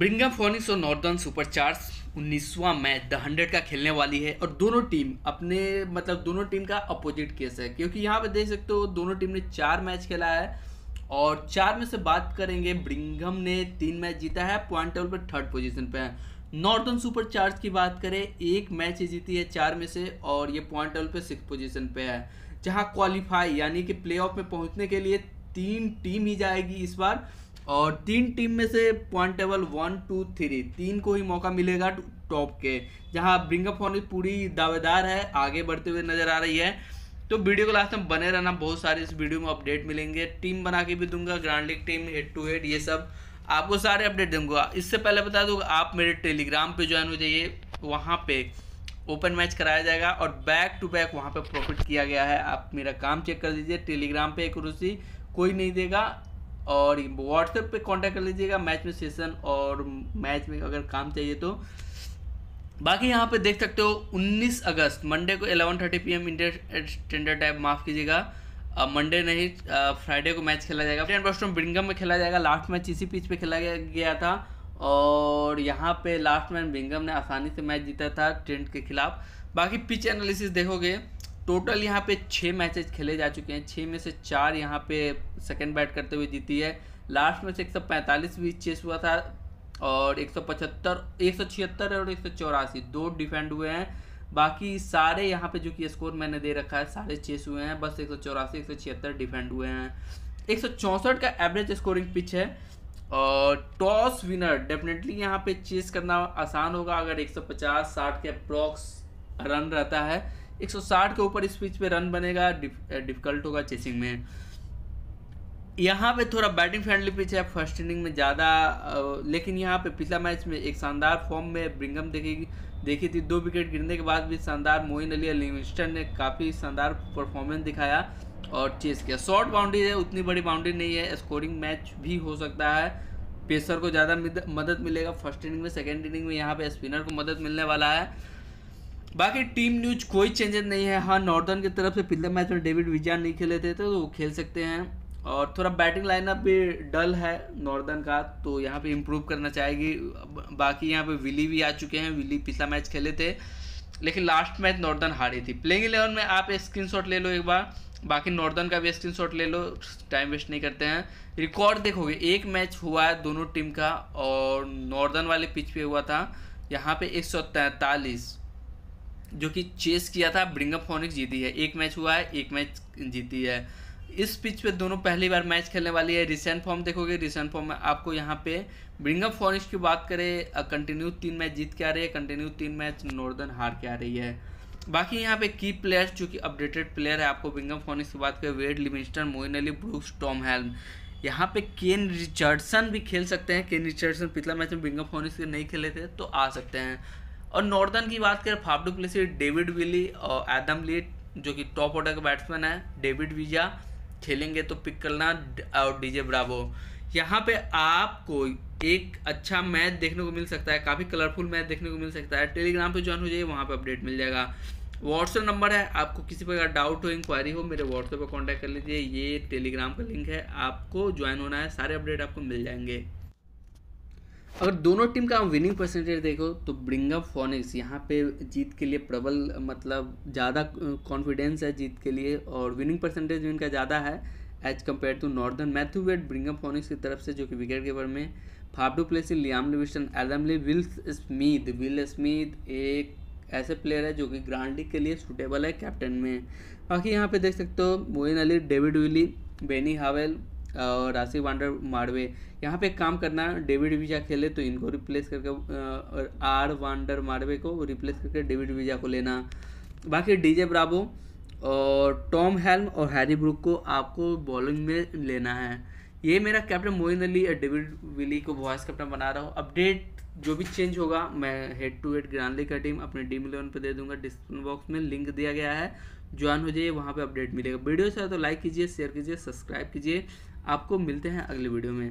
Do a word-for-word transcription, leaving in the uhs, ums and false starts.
बिर्मिंघम Phoenix और Northern Superchargers उन्नीसवां match the Hundred का खेलने वाली है और दोनों टीम अपने मतलब दोनों टीम का अपोजिट केस है, क्योंकि यहाँ पे देख सकते हो दोनों टीम ने चार मैच खेला है और चार में से बात करेंगे, बिर्मिंघम ने तीन मैच जीता है, पॉइंट टेबल पर थर्ड पोजीशन पे है। नॉर्दर्न सुपरचार्जर्स की बात करें, एक मैच जीती है चार में से और ये पॉइंट टेबल पर सिक्स पोजीशन पे है, जहाँ क्वालिफाई यानी कि प्लेऑफ में पहुँचने के लिए तीन टीम ही जाएगी इस बार और तीन टीम में से point table one two three तीन को ही मौका मिलेगा टॉप के, जहां बिर्मिंघम फोनिक्स पूरी दावेदार है, आगे बढ़ते हुए नज़र आ रही है। तो वीडियो को लास्ट तक बने रहना, बहुत सारे इस वीडियो में अपडेट मिलेंगे, टीम बना के भी दूंगा, grand league team head to head ये सब आपको सारे अपडेट दूंगा। इससे पहले बता दूँ आप मेरे टेलीग्राम पर ज्वाइन हो जाइए, वहाँ पर ओपन मैच कराया जाएगा और बैक टू बैक वहाँ पर प्रॉफिट किया गया है। आप मेरा काम चेक कर दीजिए, टेलीग्राम पर एक रुसी कोई नहीं देगा और व्हाट्सएप पे कांटेक्ट कर लीजिएगा मैच में सेशन और मैच में अगर काम चाहिए तो। बाकी यहाँ पे देख सकते हो उन्नीस अगस्त मंडे को ग्यारह बजकर तीस minute P M Indian Standard Time, माफ़ कीजिएगा मंडे नहीं फ्राइडे को मैच खेला जाएगा, बॉस्टन बिर्मिंघम में खेला जाएगा। लास्ट मैच इसी पिच पे खेला गया था और यहाँ पे लास्ट मैच बिर्मिंघम ने आसानी से मैच जीता था ट्रेंट के खिलाफ। बाकी पिच एनालिसिस देखोगे, टोटल यहाँ पे छः मैचेस खेले जा चुके हैं, छः में से चार यहाँ पे सेकंड बैट करते हुए जीती है, लास्ट में से एक सौ पैंतालीस भी चेस हुआ था और एक सौ पचहत्तर एक सौ छिहत्तर और एक सौ चौरासी दो डिफेंड हुए हैं, बाकी सारे यहाँ पे जो कि स्कोर मैंने दे रखा है सारे चेस हुए हैं, बस एक सौ चौरासी एक सौ छिहत्तर डिफेंड हुए हैं। एक सौ चौंसठ का एवरेज स्कोरिंग पिच है और टॉस विनर डेफिनेटली यहाँ पे चेस करना आसान होगा, अगर एक सौ पचास साठ के अप्रॉक्स रन रहता है, एक सौ साठ के ऊपर इस पिच पे रन बनेगा डिफ, डिफिकल्ट होगा चेसिंग में। यहाँ पे थोड़ा बैटिंग फ्रेंडली पिच है, फर्स्ट इनिंग में ज़्यादा, लेकिन यहाँ पे पिछला मैच में एक शानदार फॉर्म में बिर्मिंघम देखेगी देखी थी, दो विकेट गिरने के बाद भी शानदार मोइन अली और लिविंगस्टन ने काफ़ी शानदार परफॉर्मेंस दिखाया और चेस किया। शॉर्ट बाउंड्री है, उतनी बड़ी बाउंड्री नहीं है, स्कोरिंग मैच भी हो सकता है, पेसर को ज़्यादा मदद मिलेगा फर्स्ट इनिंग में, सेकेंड इनिंग में यहाँ पर स्पिनर को मदद मिलने वाला है। बाकी टीम न्यूज कोई चेंजेस नहीं है। हाँ, नॉर्दर्न की तरफ से पिछले मैच में डेविड विजे नहीं खेले थे तो वो खेल सकते हैं और थोड़ा बैटिंग लाइनअप भी डल है नॉर्दर्न का, तो यहाँ पे इम्प्रूव करना चाहेगी। बाकी यहाँ पे विली भी आ चुके हैं, विली पिछला मैच खेले थे लेकिन लास्ट मैच नॉर्दर्न हारी थी। प्लेइंग इलेवन में आप स्क्रीनशॉट ले लो एक बार, बाकी नॉर्दर्न का भी स्क्रीनशॉट ले लो, टाइम वेस्ट नहीं करते हैं। रिकॉर्ड देखोगे, एक मैच हुआ है दोनों टीम का और नॉर्दर्न वाले पिच पे हुआ था, यहाँ पे एक सौ तैंतालीस जो कि चेस किया था बिर्मिंघम फोनिक्स जीती है, एक मैच हुआ है एक मैच जीती है। इस पिच पे दोनों पहली बार मैच खेलने वाली है। रिसेंट फॉर्म देखोगे, रिसेंट फॉर्म में आपको यहाँ पे बिर्मिंघम फोनिक्स की बात करें, कंटिन्यू तीन मैच जीत के आ रही है, कंटिन्यू तीन मैच नॉर्दर्न हार के आ रही है। बाकी यहाँ पे की प्लेयर्स जो कि अपडेटेड प्लेयर है आपको बिर्मिंघम फोनिक्स की बात करें, Wade Livingstone Moin Ali Brooks Tom Helm, यहाँ पे केन रिचर्डसन भी खेल सकते हैं, केन रिचर्डसन पिछला मैच में बिर्मिंघम फोनिक्स के नहीं खेले थे तो आ सकते हैं। और नॉर्दर्न की बात करें, Faf du Plessis David Willey और एडम लीथ जो कि टॉप ऑर्डर के बैट्समैन है, डेविड वीजा खेलेंगे तो पिक करना और डीजे ब्रावो। यहाँ पे आपको एक अच्छा मैच देखने को मिल सकता है, काफ़ी कलरफुल मैच देखने को मिल सकता है। टेलीग्राम पे ज्वाइन हो जाइए, वहाँ पे अपडेट मिल जाएगा। व्हाट्सअप नंबर है, आपको किसी प्रकार डाउट हो इंक्वायरी हो मेरे व्हाट्सएप पर कॉन्टैक्ट कर लीजिए, ये टेलीग्राम का लिंक है, आपको ज्वाइन होना है, सारे अपडेट आपको मिल जाएंगे। अगर दोनों टीम का विनिंग परसेंटेज देखो तो बिर्मिंघम फोनिक्स यहाँ पे जीत के लिए प्रबल मतलब ज़्यादा कॉन्फिडेंस है जीत के लिए और विनिंग परसेंटेज भी इनका ज़्यादा है as compare to Northern. Matthew Wade Birmingham Phoenix की तरफ से जो कि विकेट कीपर में, Faf du Plessis Liam Livingstone Adam Lee Will Smeed Will Smeed एक ऐसे प्लेयर है जो कि ग्रैंड लीग के लिए सूटेबल है कैप्टन में। बाकी यहाँ पर देख सकते हो Moin Ali David Willey Benny Howell और राशि वांडर मर्वे, यहाँ पे काम करना, डेविड वीजा खेले तो इनको रिप्लेस करके और आर वांडर मर्वे को रिप्लेस करके डेविड वीजा को लेना। बाकी डीजे ब्रावो और टॉम हेल्म और हैरी ब्रुक को आपको बॉलिंग में लेना है। ये मेरा कैप्टन मोइन अली और डेविड विली को वॉइस कैप्टन बना रहा हूँ। अपडेट जो भी चेंज होगा मैं head to head grand league का टीम अपने टीम इलेवन पर दे दूंगा, डिस्क्रिप्शन बॉक्स में लिंक दिया गया है, ज्वाइन हो जाइए, वहाँ पे अपडेट मिलेगा। वीडियो अच्छा है तो लाइक कीजिए, शेयर कीजिए, सब्सक्राइब कीजिए। आपको मिलते हैं अगले वीडियो में।